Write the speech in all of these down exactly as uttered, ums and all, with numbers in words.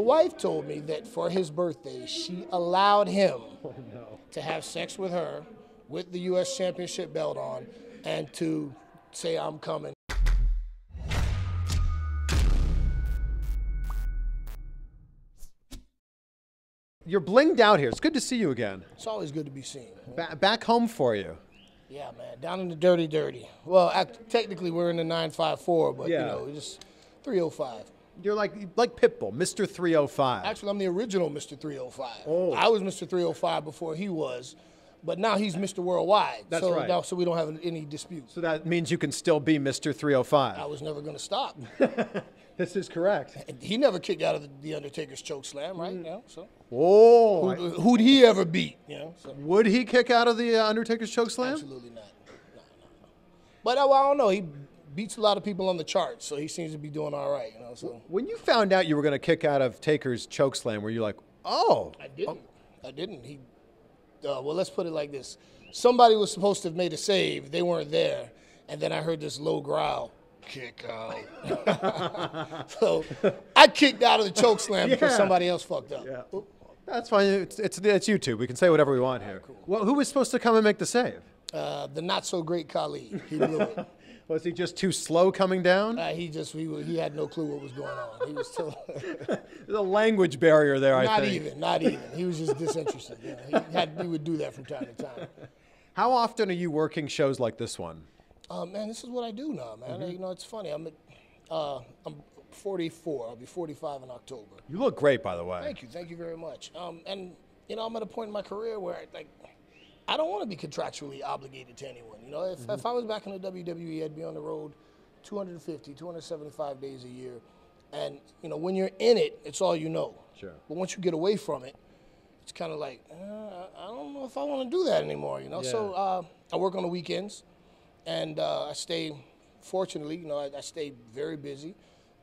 The wife told me that for his birthday, she allowed him oh, no. to have sex with her with the U S Championship belt on and to say, I'm coming. You're blinged out here. It's good to see you again. It's always good to be seen. Ba back home for you. Yeah, man. Down in the dirty, dirty. Well, I, technically we're in the nine five four, but yeah. you know, just three oh five. You're like like Pitbull, Mister three oh five. Actually, I'm the original Mister three oh five. Oh. I was Mister three oh five before he was, but now he's Mister Worldwide. That's so, right. Now, so we don't have any disputes. So that means you can still be Mister three oh five. I was never going to stop. This is correct. He never kicked out of the, the Undertaker's choke slam, right? Mm. Yeah, so. Oh. Who'd, who'd he ever beat? You know, so. Would he kick out of the uh, Undertaker's choke slam? Absolutely not. No, no, no. But uh, I don't know. He beats a lot of people on the charts, so he seems to be doing all right. You know, so. When you found out you were going to kick out of Taker's choke slam, were you like, oh. I didn't. Oh. I didn't. He. Uh, well, let's put it like this. Somebody was supposed to have made a save. They weren't there. And then I heard this low growl. Kick out. So I kicked out of the choke slam yeah. because somebody else fucked up. Yeah. That's fine. It's, it's, it's YouTube. We can say whatever we want right, here. Cool. Well, who was supposed to come and make the save? Uh, the not-so-great Khali. He blew it. Was he just too slow coming down? Uh, he just he, he had no clue what was going on. He was still there's a language barrier there, I not think. Not even, not even. He was just disinterested. You know, he, had, he would do that from time to time. How often are you working shows like this one? Uh, man, this is what I do now, man. Mm-hmm. You know, it's funny. I'm at, uh, I'm forty-four. I'll be forty-five in October. You look great, by the way. Thank you. Thank you very much. Um, and, you know, I'm at a point in my career where, like, I don't want to be contractually obligated to anyone. You know, if, mm-hmm. if I was back in the W W E, I'd be on the road two hundred fifty, two hundred seventy-five days a year. And, you know, when you're in it, it's all you know. Sure. But once you get away from it, it's kind of like, uh, I don't know if I want to do that anymore, you know. Yeah. So uh, I work on the weekends. And uh, I stay, fortunately, you know, I, I stay very busy,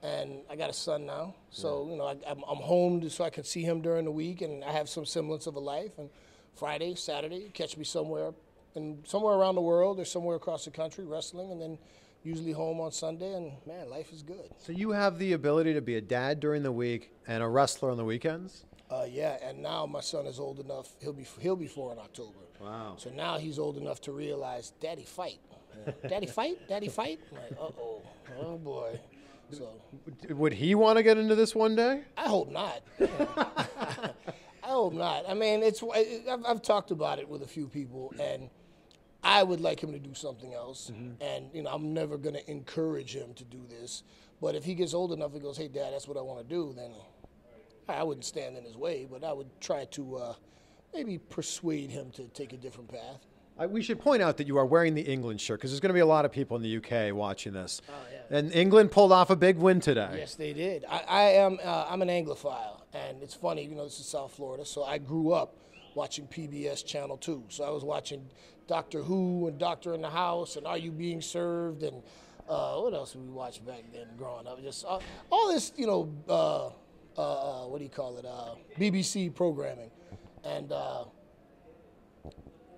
and I got a son now, so yeah. you know, I, I'm, I'm home so I can see him during the week, and I have some semblance of a life. And Friday, Saturday, catch me somewhere, and somewhere around the world or somewhere across the country wrestling, and then usually home on Sunday. And man, life is good. So you have the ability to be a dad during the week and a wrestler on the weekends. Uh, yeah, and now my son is old enough. He'll be he'll be four in October. Wow. So now he's old enough to realize, Daddy, fight. Daddy fight, Daddy fight. I'm like, uh-oh, oh boy. So, would he want to get into this one day? I hope not. I hope not. I mean, it's I've, I've talked about it with a few people, and I would like him to do something else. Mm-hmm. And you know, I'm never going to encourage him to do this. But if he gets old enough and goes, "Hey, Dad, that's what I want to do," then I wouldn't stand in his way, but I would try to uh, maybe persuade him to take a different path. I, we should point out that you are wearing the England shirt because there's going to be a lot of people in the U K watching this. Oh, yeah. And England pulled off a big win today. Yes, they did. I, I am uh, I'm an Anglophile, and it's funny, you know, this is South Florida, so I grew up watching P B S Channel two. So I was watching Doctor Who and Doctor in the House and Are You Being Served and uh, what else did we watch back then growing up? Just uh, all this, you know, uh, uh, what do you call it, uh, B B C programming. And uh,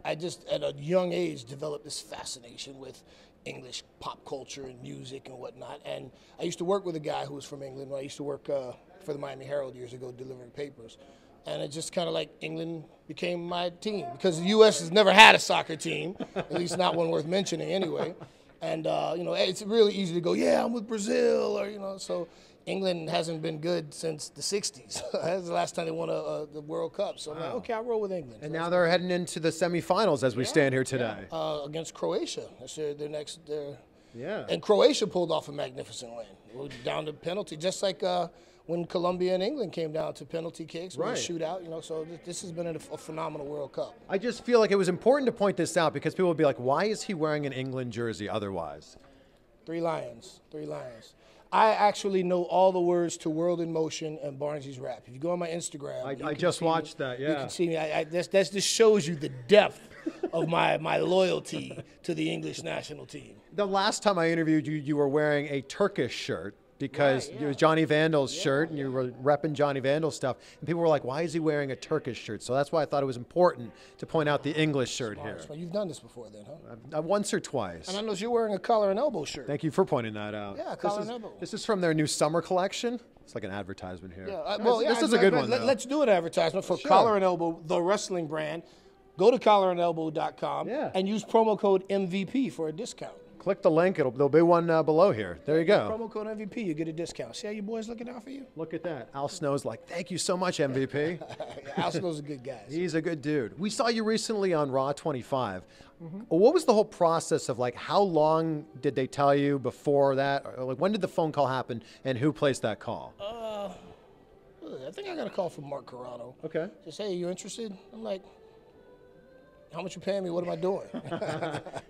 I just, at a young age, developed this fascination with English pop culture and music and whatnot. And I used to work with a guy who was from England. I used to work uh, for the Miami Herald years ago delivering papers. And it just kind of like England became my team because the U S has never had a soccer team, at least not one worth mentioning anyway. And, uh, you know, it's really easy to go, yeah, I'm with Brazil or, you know, so England hasn't been good since the sixties. That's the last time they won a, a, the World Cup. So, wow. I'm like, okay, I'll roll with England. And so now they're good. Heading into the semifinals as we yeah, stand here today. Yeah. Uh, against Croatia. That's their, their next. Their... Yeah. And Croatia pulled off a magnificent win. We were down to penalty, just like uh, when Colombia and England came down to penalty kicks, right. We shoot out, you know, so th this has been a, a phenomenal World Cup. I just feel like it was important to point this out because people would be like, why is he wearing an England jersey otherwise? Three lions, three lions. I actually know all the words to World in Motion and Barnsley's Rap. If you go on my Instagram. I, I just watched me. that, yeah. You can see me. I, I, that's, that's just shows you the depth of my, my loyalty to the English national team. The last time I interviewed you, you were wearing a Turkish shirt because right, yeah. it was Johnny Vandal's yeah, shirt and you were repping Johnny Vandal stuff. And people were like, why is he wearing a Turkish shirt? So that's why I thought it was important to point out the English shirt Smart. here. You've done this before then, huh? I've, I've once or twice. And I know you're wearing a Collar and Elbow shirt. Thank you for pointing that out. Yeah, Collar and Elbow. This is from their new summer collection. It's like an advertisement here. Yeah, uh, well, yeah, this is I, a good I, one. Let, let's do an advertisement for sure. Collar and Elbow, the wrestling brand. Go to collar and elbow dot com yeah. and use promo code M V P for a discount. Click the link. It'll, there'll be one uh, below here. There you go. Promo code M V P. You get a discount. See how your boy's looking out for you? Look at that. Al Snow's like, thank you so much, M V P. Al Snow's a good guy. So. He's a good dude. We saw you recently on Raw twenty-five. Mm-hmm. What was the whole process of, like, how long did they tell you before that? Or, like, when did the phone call happen, and who placed that call? Uh, I think I got a call from Mark Carano. Okay. Just, hey, you interested? I'm like, how much you paying me? What am I doing?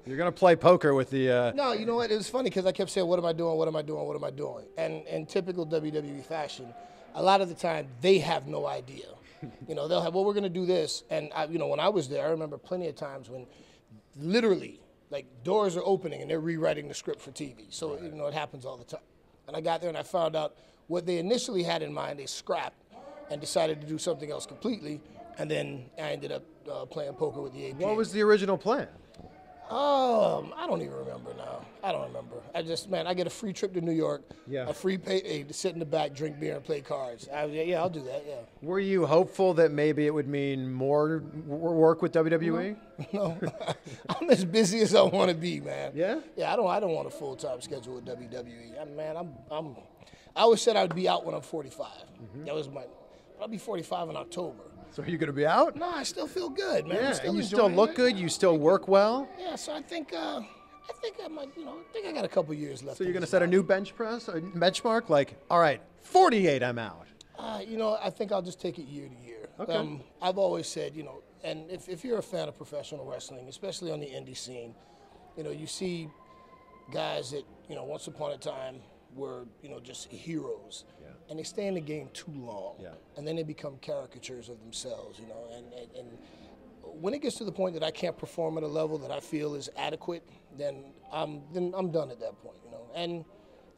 You're going to play poker with the... Uh... No, you know what? It was funny because I kept saying, what am I doing? What am I doing? What am I doing? And in typical W W E fashion, a lot of the time, they have no idea. You know, they'll have, well, we're going to do this. And, I, you know, when I was there, I remember plenty of times when literally, like, doors are opening and they're rewriting the script for T V. So, right. you know, it happens all the time. And I got there and I found out what they initially had in mind, they scrapped and decided to do something else completely. And then I ended up uh, playing poker with the A P A. What was the original plan? Um, I don't even remember now. I don't remember. I just, man, I get a free trip to New York, yeah. a free pay to sit in the back, drink beer, and play cards. I, yeah, I'll do that, yeah. Were you hopeful that maybe it would mean more work with W W E? No, no. I'm as busy as I want to be, man. Yeah? Yeah, I don't, I don't want a full-time schedule with W W E. I, man, I'm, I'm, I always said I would be out when I'm forty-five. Mm-hmm. That was my, I'll be forty-five in October. So are you going to be out? No, I still feel good, man. Yeah, still you still look it. good. You still work well. Yeah, so I think, uh, I think I might, you know, I think I got a couple years left. So you're going to set a new bench press, a benchmark, like, all right, forty-eight, I'm out. Uh, you know, I think I'll just take it year to year. Okay. Um, I've always said, you know, and if, if you're a fan of professional wrestling, especially on the indie scene, you know, you see guys that, you know, once upon a time were, you know, just heroes. Yeah. And they stay in the game too long, yeah. and then they become caricatures of themselves, you know. And, and, and when it gets to the point that I can't perform at a level that I feel is adequate, then I'm then I'm done at that point, you know. And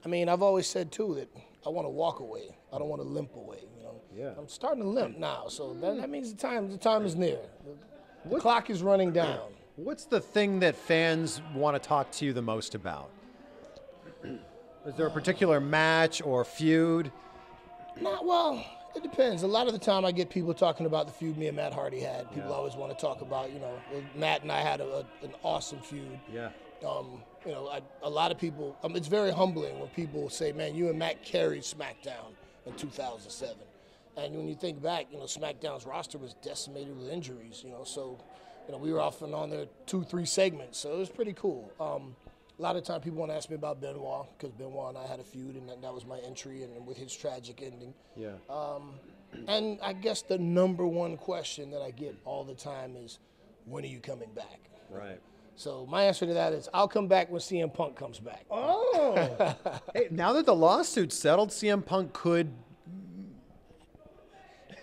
I mean, I've always said too that I want to walk away. I don't want to limp away, you know. Yeah. I'm starting to limp now, so that, that means the time the time is near. The, the clock is running down. What's the thing that fans want to talk to you the most about? Is there a particular match or feud? Not, well, it depends. A lot of the time I get people talking about the feud me and Matt Hardy had. People yeah. always want to talk about, you know, Matt and I had a, a, an awesome feud. Yeah. Um, you know, I, a lot of people, um, it's very humbling when people say, man, you and Matt carried SmackDown in two thousand seven. And when you think back, you know, SmackDown's roster was decimated with injuries, you know, so, you know, we were often on there two, three segments, so it was pretty cool. Um, A lot of times people want to ask me about Benoit, because Benoit and I had a feud, and that, that was my entry, and, and with his tragic ending. Yeah. Um, and I guess the number one question that I get all the time is, when are you coming back? Right. So my answer to that is, I'll come back when C M Punk comes back. Oh! Hey, now that the lawsuit's settled, C M Punk could...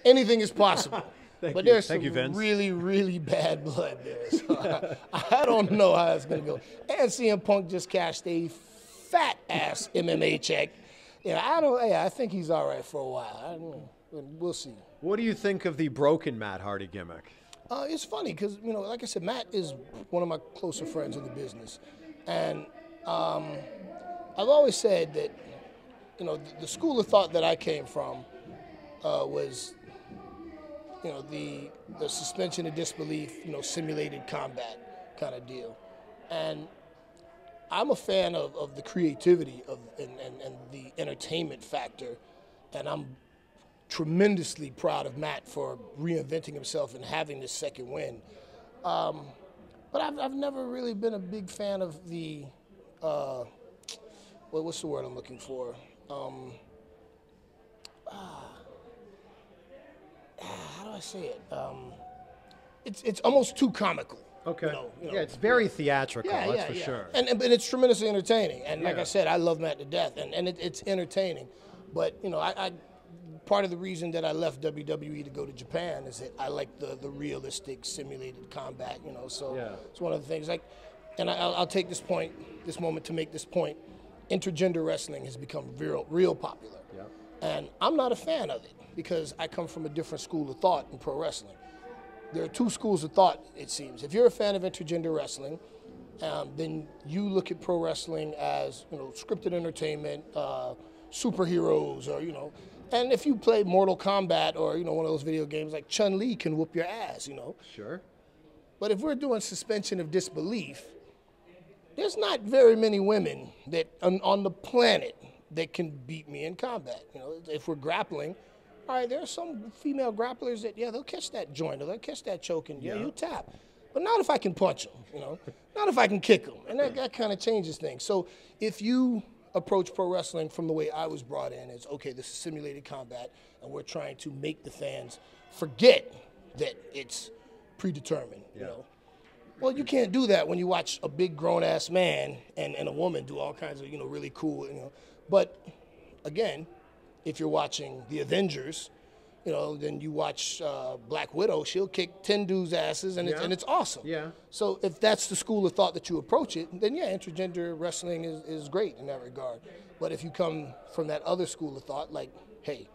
Anything is possible. Thank but you. there's Thank some you, Vince. really, really bad blood there. So I, I don't know how it's going to go. And C M Punk just cashed a fat-ass M M A check. Yeah, I don't. Yeah, I think he's all right for a while. I don't know. We'll see. What do you think of the broken Matt Hardy gimmick? Uh, it's funny because, you know, like I said, Matt is one of my closer friends in the business. And um, I've always said that, you know, the, the school of thought that I came from uh, was... you know, the, the suspension of disbelief, you know, simulated combat kind of deal. And I'm a fan of, of the creativity of and, and, and the entertainment factor, and I'm tremendously proud of Matt for reinventing himself and having this second win. Um, but I've, I've never really been a big fan of the, uh, well, what's the word I'm looking for? Um, uh, How do I say it? Um, it's it's almost too comical. Okay. You know, you know. Yeah, it's very theatrical. Yeah, that's yeah, for yeah. sure. And, and it's tremendously entertaining. And yeah. like I said, I love Matt to death, and and it, it's entertaining. But you know, I, I part of the reason that I left W W E to go to Japan is that I like the the realistic simulated combat. You know, so yeah. it's one of the things. Like, and I, I'll, I'll take this point, this moment to make this point. Intergender wrestling has become real, real popular. Yeah. And I'm not a fan of it because I come from a different school of thought in pro wrestling. There are two schools of thought, it seems. If you're a fan of intergender wrestling, um, then you look at pro wrestling as, you know, scripted entertainment, uh, superheroes, or, you know. And if you play Mortal Kombat or, you know, one of those video games, like Chun-Li can whoop your ass, you know. Sure. But if we're doing suspension of disbelief, there's not very many women that on, on the planet that can beat me in combat. You know, if we're grappling, all right, there are some female grapplers that, yeah, they'll catch that joint or they'll catch that choke and, yeah, yeah, you tap. But not if I can punch them, you know, not if I can kick them. And that, that kind of changes things. So if you approach pro wrestling from the way I was brought in, it's, okay, this is simulated combat, and we're trying to make the fans forget that it's predetermined, yeah, you know. Well, you can't do that when you watch a big grown-ass man and, and a woman do all kinds of, you know, really cool, you know. But, again, if you're watching The Avengers, you know, then you watch uh, Black Widow, she'll kick ten dudes' asses, and, yeah, it's, and it's awesome. Yeah. So if that's the school of thought that you approach it, then, yeah, intergender wrestling is, is great in that regard. But if you come from that other school of thought, like, hey,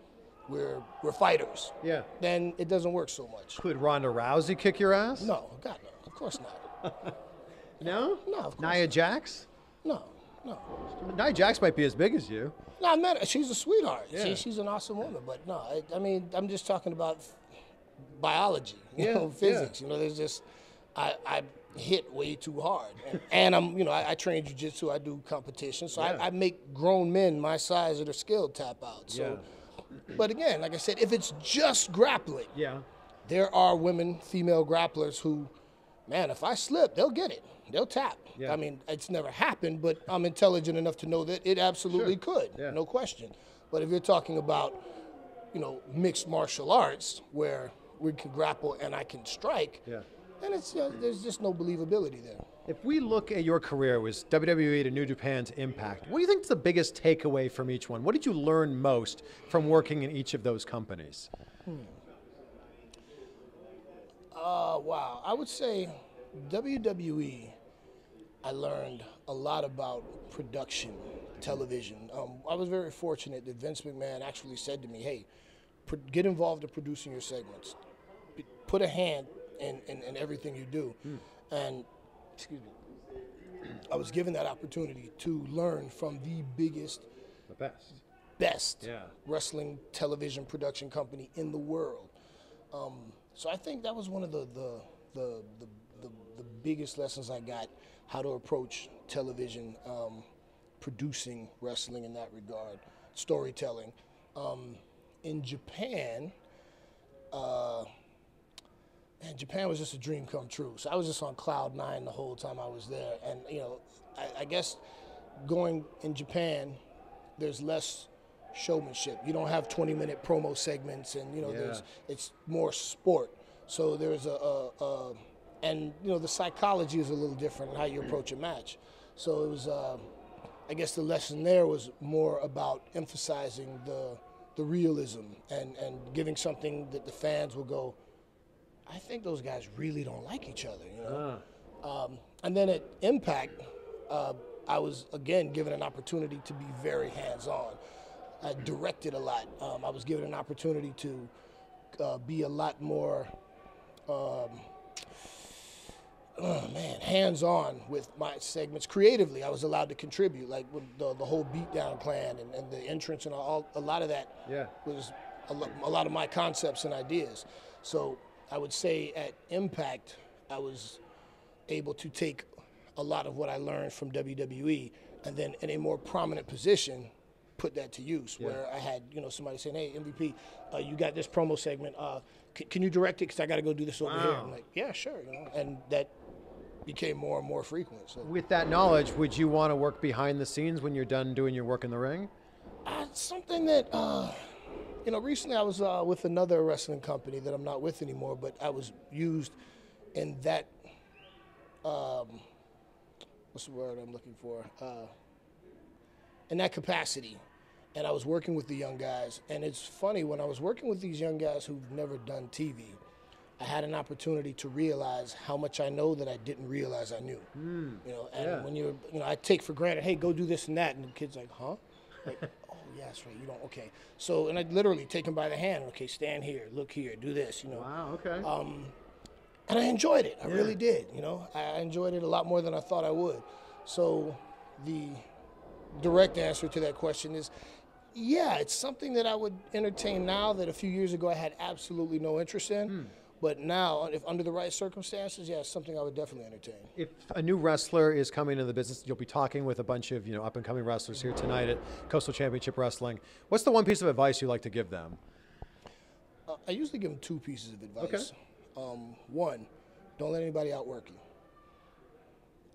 we're, we're fighters, yeah, then it doesn't work so much. Could Ronda Rousey kick your ass? No, God, no. Of course not. No? No, of course Nia Jax? No, no. Nia Jax might be as big as you. No, I'm not. She's a sweetheart. Yeah. She, she's an awesome woman. But no, I, I mean, I'm just talking about biology, you yeah, know, physics. Yeah. You know, there's just, I, I hit way too hard. And, and I'm, you know, I, I train jiu-jitsu. I do competitions. So yeah. I, I make grown men my size that are skilled tap out. So, yeah. But again, like I said, if it's just grappling, yeah, there are women, female grapplers who, man, if I slip, they'll get it. They'll tap. Yeah. I mean, it's never happened, but I'm intelligent enough to know that it absolutely sure. could, yeah. no question. But if you're talking about, you know, mixed martial arts where we can grapple and I can strike, yeah. then it's, you know, there's just no believability there. If we look at your career, it was W W E to New Japan's Impact. What do you think is the biggest takeaway from each one? What did you learn most from working in each of those companies? Hmm. Uh, wow, I would say W W E, I learned a lot about production, television. Um, I was very fortunate that Vince McMahon actually said to me, hey, get involved in producing your segments. P put a hand in, in, in everything you do. Mm. And excuse me, I was given that opportunity to learn from the biggest, the best, best yeah. wrestling television production company in the world. Um, So I think that was one of the the, the, the, the the biggest lessons I got, how to approach television, um, producing wrestling in that regard, storytelling. Um, in Japan, uh, man, Japan was just a dream come true. So I was just on cloud nine the whole time I was there. And you know, I, I guess going in Japan, there's less showmanship. You don't have twenty minute promo segments, and you know yeah. there's it's more sport. So there's a, a, a and you know the psychology is a little different in how you approach a match. So it was uh, I guess the lesson there was more about emphasizing the the realism and and giving something that the fans will go, I think those guys really don't like each other, you know. Uh. Um, and then at Impact, uh, I was again given an opportunity to be very hands-on. I directed a lot. Um, I was given an opportunity to uh, be a lot more, um, oh man, hands-on with my segments creatively. I was allowed to contribute, like with the, the whole beatdown plan and, and the entrance and all. A lot of that yeah. was a, lo a lot of my concepts and ideas. So I would say at Impact, I was able to take a lot of what I learned from W W E and then in a more prominent position, put that to use, yeah. where I had, you know, somebody saying, hey, M V P, uh, you got this promo segment. Uh, can you direct it? Because I got to go do this over wow. here. I'm like, yeah, sure. You know? And that became more and more frequent. So. With that knowledge, would you want to work behind the scenes when you're done doing your work in the ring? Uh, something that, uh, you know, recently I was uh, with another wrestling company that I'm not with anymore, but I was used in that, um, what's the word I'm looking for? Uh, in that capacity, and I was working with the young guys, and it's funny, when I was working with these young guys who've never done T V, I had an opportunity to realize how much I know that I didn't realize I knew. Mm, you know, and yeah. when you're, you know, I take for granted, hey, go do this and that, and the kid's like, huh? Like, oh, yeah, that's right, you don't, okay. So, and I literally take him by the hand, okay, stand here, look here, do this, you know. Wow, okay. Um, and I enjoyed it, I yeah. really did, you know. I enjoyed it a lot more than I thought I would. So, the direct answer to that question is Yeah, it's something that I would entertain now that a few years ago I had absolutely no interest in. Mm. But now, if under the right circumstances, yeah, it's something I would definitely entertain. If a new wrestler is coming into the business, you'll be talking with a bunch of, you know, up-and-coming wrestlers here tonight at Coastal Championship Wrestling. What's the one piece of advice you like to give them? Uh, I usually give them two pieces of advice. Okay. Um, one, don't let anybody outwork you.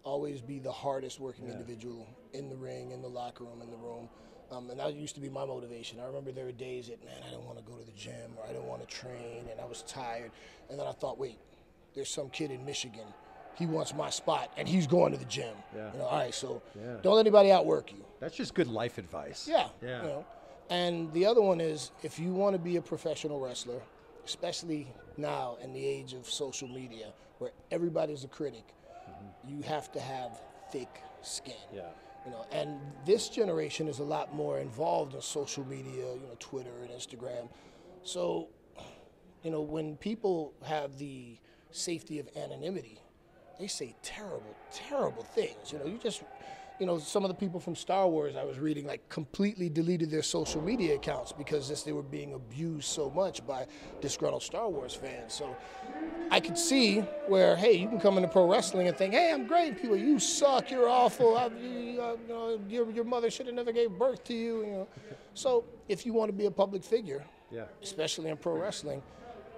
Always be the hardest working yeah. individual in the ring, in the locker room, in the room. Um, and that used to be my motivation. I remember there were days that, man, I didn't want to go to the gym or I didn't want to train and I was tired. And then I thought, wait, there's some kid in Michigan. He wants my spot and he's going to the gym. Yeah. You know, all right, so yeah. don't let anybody outwork you. That's just good life advice. Yeah. yeah. You know? And the other one is, if you want to be a professional wrestler, especially now in the age of social media where everybody's a critic, mm-hmm. you have to have thick skin. Yeah. You know, and this generation is a lot more involved in social media, you know, Twitter and Instagram. So, you know, when people have the safety of anonymity, they say terrible, terrible things. You know, you just, you know, some of the people from Star Wars I was reading, like, completely deleted their social media accounts because this, they were being abused so much by disgruntled Star Wars fans. So I could see where, hey, you can come into pro wrestling and think, hey, I'm great. People, you suck. You're awful. I, you, I, you know, your, your mother should have never gave birth to you. You know, so if you want to be a public figure, yeah. especially in pro wrestling,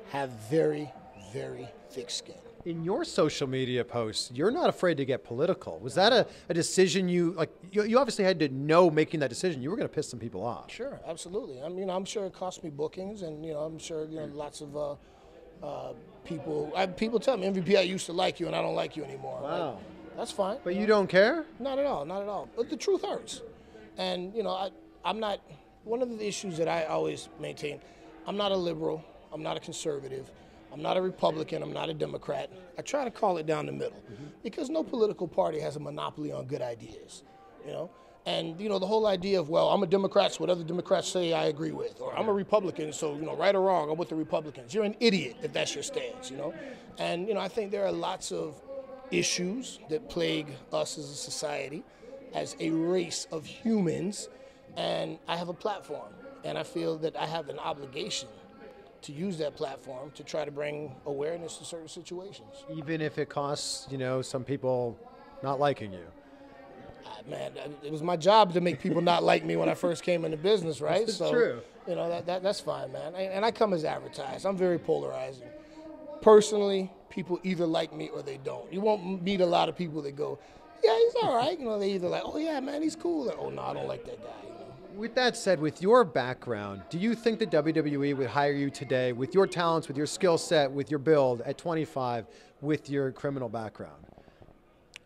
have very, very thick skin. In your social media posts, you're not afraid to get political. Was that a, a decision you, like, you, you obviously had to know making that decision you were going to piss some people off. Sure, absolutely. I mean, I'm sure it cost me bookings and, you know, I'm sure, you know, lots of uh, uh, people, I, people tell me, M V P, I used to like you and I don't like you anymore. Wow. Right? That's fine. But you don't care? Not at all, not at all. But the truth hurts. And, you know, I, I'm not, one of the issues that I always maintain, I'm not a liberal, I'm not a conservative. I'm not a Republican, I'm not a Democrat. I try to call it down the middle mm-hmm. because no political party has a monopoly on good ideas, you know? And, you know, the whole idea of, well, I'm a Democrat, so what other Democrats say I agree with, or I'm a Republican, so, you know, right or wrong, I'm with the Republicans. You're an idiot if that's your stance, you know? And, you know, I think there are lots of issues that plague us as a society, as a race of humans, and I have a platform, and I feel that I have an obligation to use that platform to try to bring awareness to certain situations. Even if it costs, you know, some people not liking you. Uh, man, it was my job to make people not like me when I first came into business, right? That's so, true. You know, that, that, that's fine, man. I, and I come as advertised. I'm very polarizing. Personally, people either like me or they don't. You won't meet a lot of people that go, yeah, he's all right. You know, they either like, oh, yeah, man, he's cool. Or, oh, no, I don't like that guy. You know? With that said, with your background, do you think that W W E would hire you today with your talents, with your skill set, with your build at twenty-five, with your criminal background?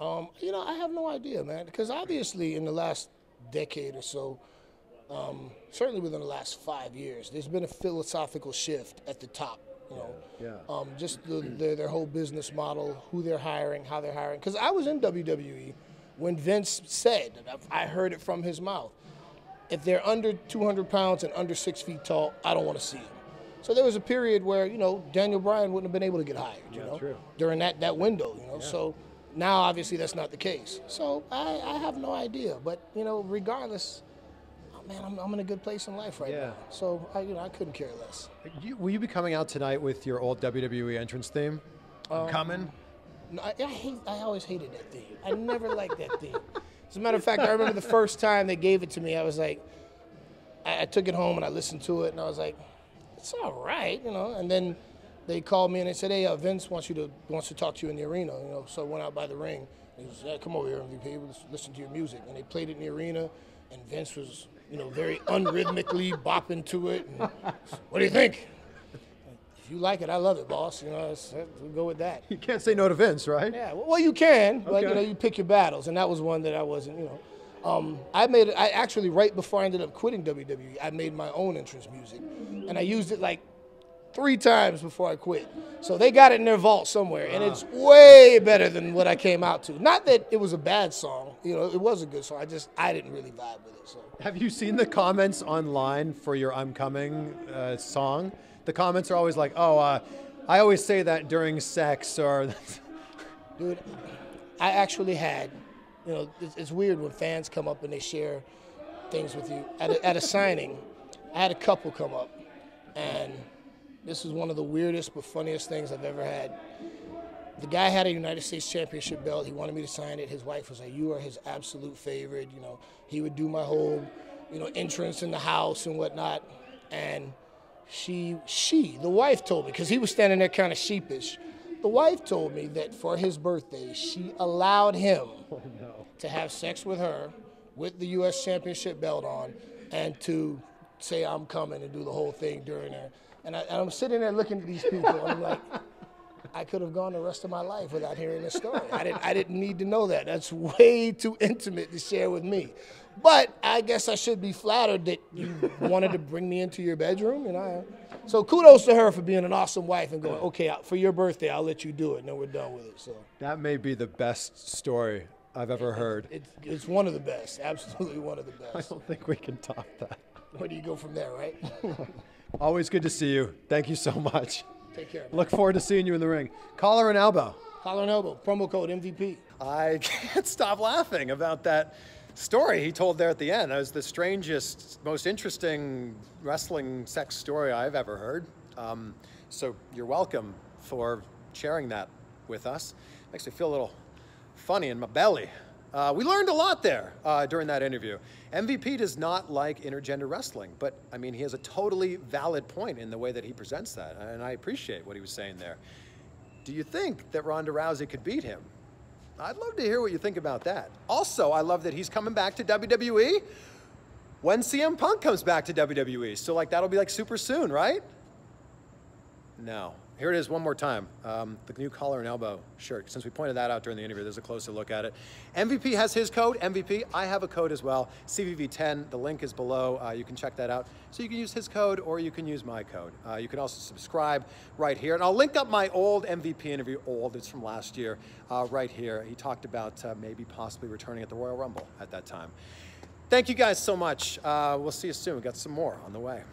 Um, you know, I have no idea, man, because obviously in the last decade or so, um, certainly within the last five years, there's been a philosophical shift at the top, you know, yeah. um, just the, the, their whole business model, who they're hiring, how they're hiring. Because I was in W W E when Vince said, and I heard it from his mouth, if they're under two hundred pounds and under six feet tall, I don't want to see them. So there was a period where, you know, Daniel Bryan wouldn't have been able to get hired, you yeah, know, true. during that, that window, you know. Yeah. So now, obviously, that's not the case. So I, I have no idea. But, you know, regardless, oh, man, I'm, I'm in a good place in life right yeah. now. So, I, you know, I couldn't care less. You, will you be coming out tonight with your old W W E entrance theme? Um, coming? No, I, I, hate, I always hated that theme. I never liked that theme. As a matter of fact, I remember the first time they gave it to me, I was like, I, I took it home and I listened to it and I was like, it's all right, you know. And then they called me and they said, hey, uh, Vince wants you to wants to talk to you in the arena, you know. So I went out by the ring. He was like, come over here, M V P, let's listen to your music. And they played it in the arena, and Vince was, you know, very unrhythmically bopping to it. And, what do you think? If you like it, I love it, boss. You know, we'll go with that. You can't say no to Vince, right? Yeah, well, you can, but okay. you know, you pick your battles, and that was one that I wasn't, you know. Um, I made it, I actually, right before I ended up quitting W W E, I made my own entrance music, and I used it like three times before I quit. So they got it in their vault somewhere, and ah. it's way better than what I came out to. Not that it was a bad song, you know, it was a good song, I just, I didn't really vibe with it, so. Have you seen the comments online for your I'm Coming uh, song? The comments are always like, oh, uh, I always say that during sex or... Dude, I actually had, you know, it's, it's weird when fans come up and they share things with you. At a, at a signing, I had a couple come up, and this is one of the weirdest but funniest things I've ever had. The guy had a United States Championship belt. He wanted me to sign it. His wife was like, "You are his absolute favorite." You know, he would do my whole, you know, entrance in the house and whatnot. And she, she, the wife told me, because he was standing there kind of sheepish. The wife told me that for his birthday, she allowed him oh, no. to have sex with her with the U S Championship belt on, and to say, "I'm coming," and do the whole thing during there. And, I, and I'm sitting there looking at these people, and I'm like, I could have gone the rest of my life without hearing this story. I didn't, I didn't need to know that. That's way too intimate to share with me. But I guess I should be flattered that you wanted to bring me into your bedroom. And I, so kudos to her for being an awesome wife and going, "Okay, for your birthday, I'll let you do it," and then we're done with it. So that may be the best story I've ever heard. It's, it's, it's one of the best, absolutely one of the best. I don't think we can top that. Where do you go from there, right? Always good to see you. Thank you so much. Take care, man. Look forward to seeing you in the ring. Collar and elbow. Collar and elbow. Promo code M V P. I can't stop laughing about that story he told there at the end. It was the strangest, most interesting wrestling sex story I've ever heard. Um, so you're welcome for sharing that with us. Makes me feel a little funny in my belly. Uh, we learned a lot there uh, during that interview. M V P does not like intergender wrestling, but I mean, he has a totally valid point in the way that he presents that, and I appreciate what he was saying there. Do you think that Ronda Rousey could beat him? I'd love to hear what you think about that. Also, I love that he's coming back to W W E when C M Punk comes back to W W E. So like, that'll be like super soon, right? No. Here it is one more time, um, the new collar and elbow shirt. Since we pointed that out during the interview, there's a closer look at it. M V P has his code, M V P. I have a code as well, C V V ten. The link is below. Uh, you can check that out. So you can use his code or you can use my code. Uh, you can also subscribe right here. And I'll link up my old M V P interview, old, it's from last year, uh, right here. He talked about uh, maybe possibly returning at the Royal Rumble at that time. Thank you guys so much. Uh, we'll see you soon. We've got some more on the way.